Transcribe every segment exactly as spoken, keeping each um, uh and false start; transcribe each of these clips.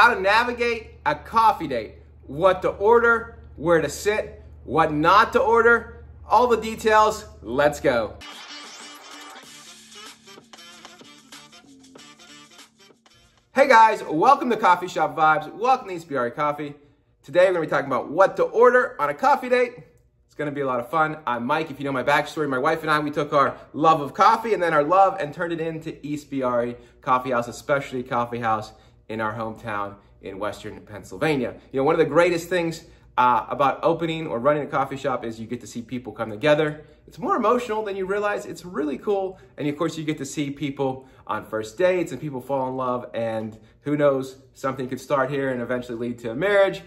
how to navigate a coffee date, what to order, where to sit, what not to order, all the details. Let's go. Hey guys, welcome to CoffeeShop Vibes. Welcome to Ispirare Coffee. Today we're going to be talking about what to order on a coffee date. It's going to be a lot of fun. I'm Mike. If you know my backstory, my wife and I, we took our love of coffee and then our love and turned it into Ispirare Coffee House, a specialty coffee house in our hometown in Western Pennsylvania. You know, one of the greatest things uh, about opening or running a coffee shop is you get to see people come together. It's more emotional than you realize. It's really cool. And of course, you get to see people on first dates and people fall in love. And who knows, something could start here and eventually lead to a marriage.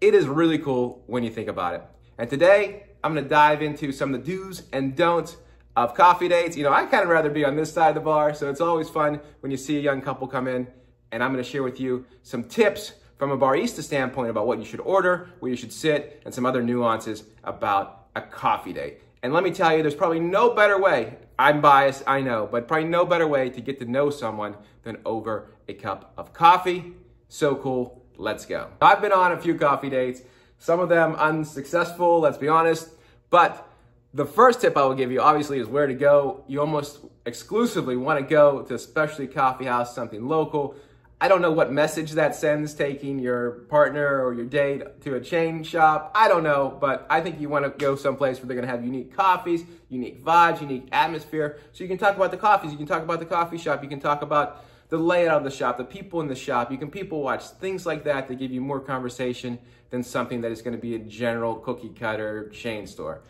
It is really cool when you think about it. And today, I'm gonna dive into some of the do's and don'ts of coffee dates. You know, I kind of rather be on this side of the bar, so it's always fun when you see a young couple come in, and I'm gonna share with you some tips from a barista standpoint about what you should order, where you should sit, and some other nuances about a coffee date. And let me tell you, there's probably no better way, I'm biased, I know, but probably no better way to get to know someone than over a cup of coffee. So cool, let's go. I've been on a few coffee dates, some of them unsuccessful, let's be honest. But the first tip I will give you, obviously, is where to go. You almost exclusively want to go to a specialty coffee house, something local. I don't know what message that sends, taking your partner or your date to a chain shop. I don't know, but I think you want to go someplace where they're going to have unique coffees, unique vibes, unique atmosphere. So you can talk about the coffees, you can talk about the coffee shop, you can talk about the layout of the shop, the people in the shop, you can people watch, things like that that give you more conversation than something that is gonna be a general cookie cutter chain store.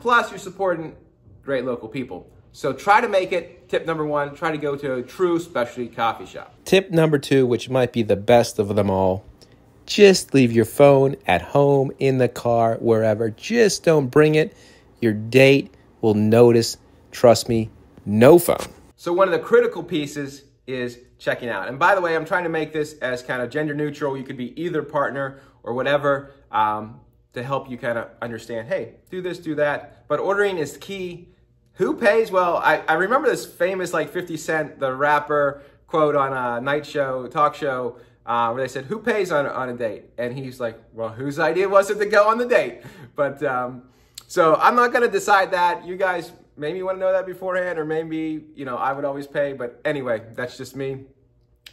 Plus, you're supporting great local people. So try to make it, tip number one, try to go to a true specialty coffee shop. Tip number two, which might be the best of them all, just leave your phone at home, in the car, wherever. Just don't bring it. Your date will notice, trust me, no phone. So one of the critical pieces is checking out. And by the way, I'm trying to make this as kind of gender neutral. You could be either partner or whatever um, to help you kind of understand, hey, do this, do that. But ordering is key. Who pays? Well, I, I remember this famous like fifty Cent, the rapper, quote on a night show, talk show, uh, where they said, who pays on, on a date? And he's like, well, whose idea was it to go on the date? But um, so I'm not gonna decide that. You guys, maybe you want to know that beforehand, or maybe, you know, I would always pay. But anyway, that's just me.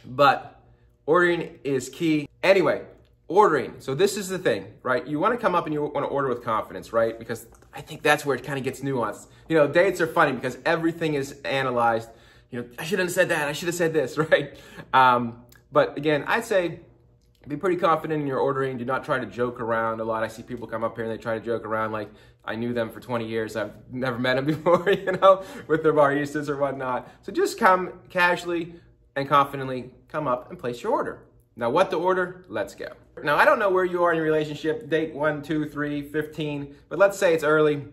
But ordering is key. Anyway, ordering. So this is the thing, right? You want to come up and you want to order with confidence, right? Because I think that's where it kind of gets nuanced. You know, dates are funny because everything is analyzed. You know, I shouldn't have said that. I should have said this, right? Um, but again, I'd say be pretty confident in your ordering. Do not try to joke around a lot. I see people come up here and they try to joke around like I knew them for twenty years. I've never met them before, you know, with their baristas or whatnot. So just come casually and confidently, come up and place your order. Now what to order, let's go. Now I don't know where you are in your relationship, date one, two, three, fifteen, but let's say it's early.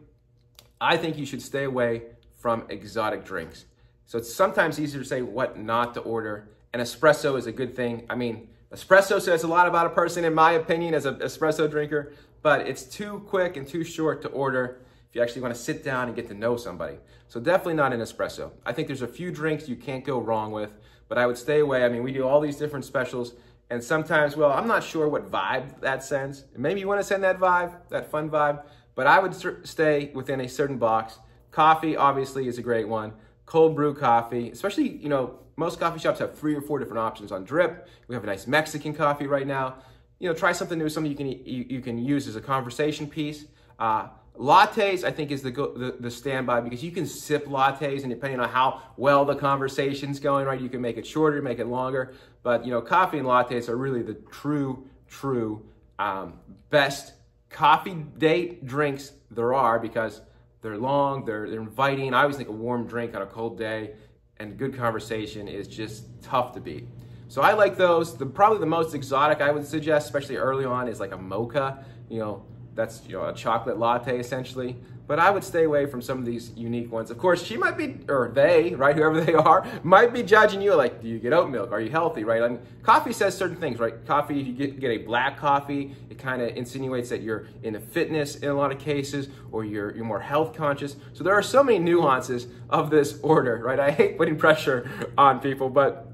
I think you should stay away from exotic drinks. So it's sometimes easier to say what not to order. An espresso is a good thing. I mean, espresso says a lot about a person, in my opinion, as an espresso drinker, but it's too quick and too short to order if you actually want to sit down and get to know somebody. So definitely not an espresso. I think there's a few drinks you can't go wrong with, but I would stay away. I mean, we do all these different specials, and sometimes, well, I'm not sure what vibe that sends. Maybe you want to send that vibe, that fun vibe, but I would stay within a certain box. Coffee, obviously, is a great one. Cold brew coffee, especially, you know, most coffee shops have three or four different options on drip. We have a nice Mexican coffee right now. You know, try something new, something you can you, you can use as a conversation piece. Uh, lattes, I think, is the, go, the the standby because you can sip lattes, and depending on how well the conversation's going, right, you can make it shorter, make it longer. But you know, coffee and lattes are really the true, true um, best coffee date drinks there are because they're long, they're, they're inviting. I always think a warm drink on a cold day and good conversation is just tough to beat. So I like those. The, probably the most exotic I would suggest, especially early on, is like a mocha. You know, that's you know a chocolate latte essentially. But I would stay away from some of these unique ones. Of course, she might be, or they, right, whoever they are, might be judging you like, do you get oat milk? Are you healthy, right? I mean, coffee says certain things, right? Coffee, if you get, get a black coffee, it kind of insinuates that you're into fitness in a lot of cases, or you're, you're more health conscious. So there are so many nuances of this order, right? I hate putting pressure on people, but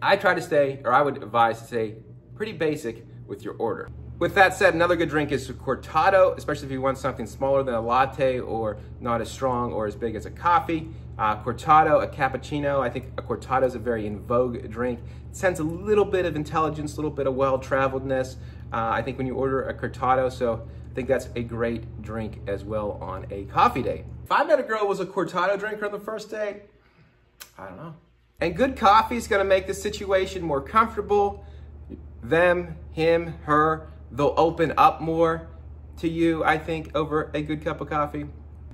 I try to stay, or I would advise to stay pretty basic with your order. With that said, another good drink is cortado, especially if you want something smaller than a latte or not as strong or as big as a coffee. Uh, cortado, a cappuccino, I think a cortado is a very in vogue drink. It sends a little bit of intelligence, a little bit of well-traveledness. Uh, I think when you order a cortado, so I think that's a great drink as well on a coffee day. If I met a girl who was a cortado drinker on the first day, I don't know. And good coffee is gonna make the situation more comfortable. Them, him, her, they'll open up more to you, I think, over a good cup of coffee.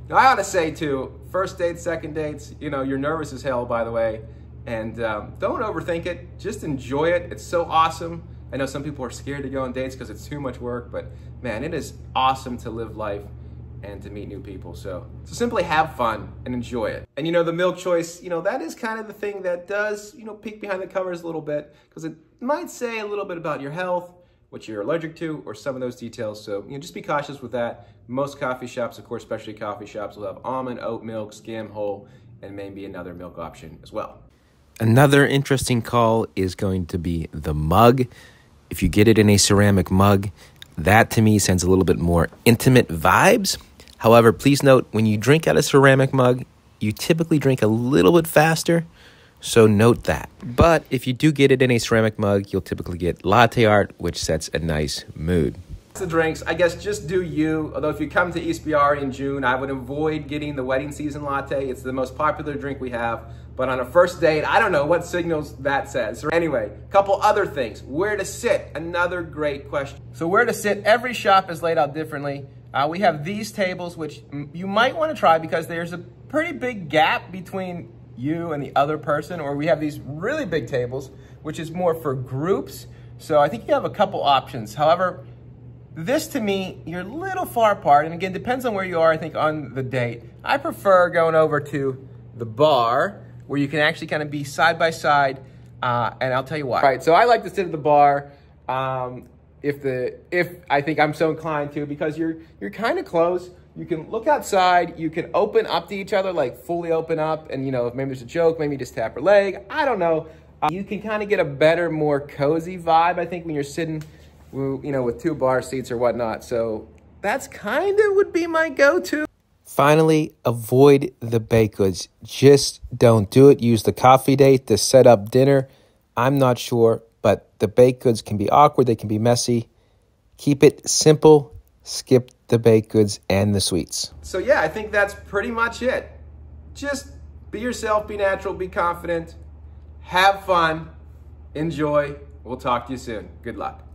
Now, I ought to say, too, first dates, second dates, you know, you're nervous as hell, by the way, and um, don't overthink it. Just enjoy it. It's so awesome. I know some people are scared to go on dates because it's too much work, but, man, it is awesome to live life and to meet new people. So, so simply have fun and enjoy it. And, you know, the milk choice, you know, that is kind of the thing that does, you know, peek behind the covers a little bit because it might say a little bit about your health, what you're allergic to, or some of those details. So, you know, just be cautious with that. Most coffee shops, of course, especially coffee shops, will have almond, oat milk, skim, whole, and maybe another milk option as well. Another interesting call is going to be the mug. If you get it in a ceramic mug, that to me sends a little bit more intimate vibes. However, please note, when you drink out a ceramic mug, you typically drink a little bit faster, so note that. But if you do get it in a ceramic mug, you'll typically get latte art, which sets a nice mood. That's the drinks. I guess just do you. Although if you come to Ispirare in June, I would avoid getting the wedding season latte. It's the most popular drink we have. But on a first date, I don't know what signals that says. Anyway, a couple other things. Where to sit, another great question. So where to sit, every shop is laid out differently. Uh, we have these tables, which you might want to try because there's a pretty big gap between you and the other person, or we have these really big tables, which is more for groups. So I think you have a couple options. However, this to me, you're a little far apart. And again, depends on where you are, I think, on the date. I prefer going over to the bar where you can actually kind of be side by side. Uh, and I'll tell you why. All right, so I like to sit at the bar um, if the if I think I'm so inclined to, because you're, you're kind of close. You can look outside, you can open up to each other, like fully open up, and you know, if maybe there's a joke, maybe you just tap her leg, I don't know. Uh, you can kind of get a better, more cozy vibe, I think, when you're sitting, you know, with two bar seats or whatnot. So that's kind of would be my go-to. Finally, avoid the baked goods. Just don't do it. Use the coffee date to set up dinner. I'm not sure, but the baked goods can be awkward, they can be messy. Keep it simple, skip the baked goods and the sweets. So yeah, I think that's pretty much it. Just be yourself, be natural, be confident, have fun, enjoy. We'll talk to you soon. Good luck.